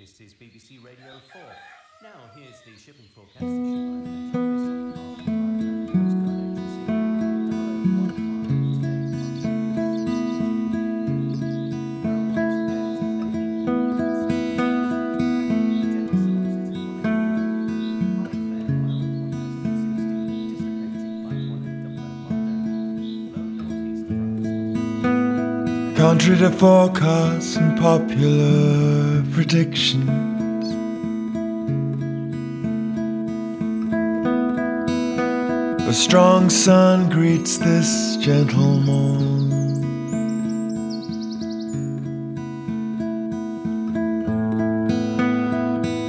This is BBC Radio 4. Now here's the shipping forecast. Contrary to forecasts and popular predictions, a strong sun greets this gentle morn,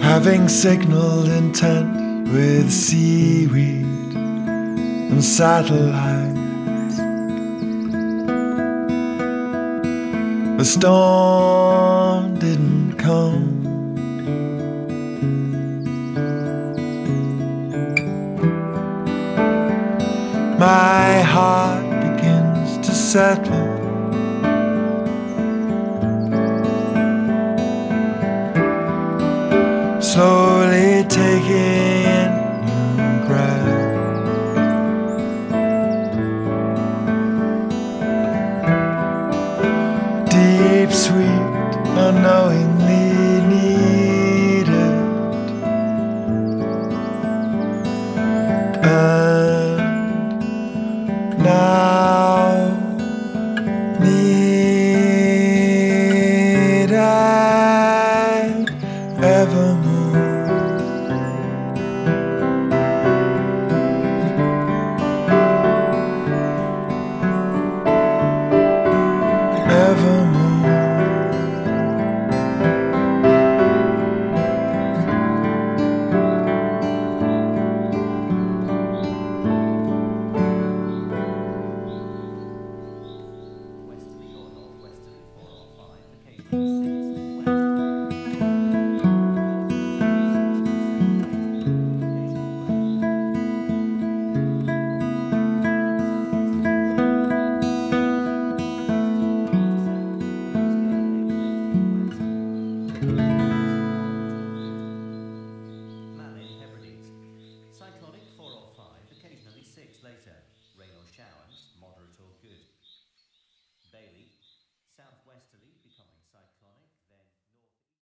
having signaled intent with seaweed and satellites. The storm didn't come. My heart begins to settle. Slowly taking in new breath. Deep, sweet, unknowingly needed, and now need I evermore, evermore.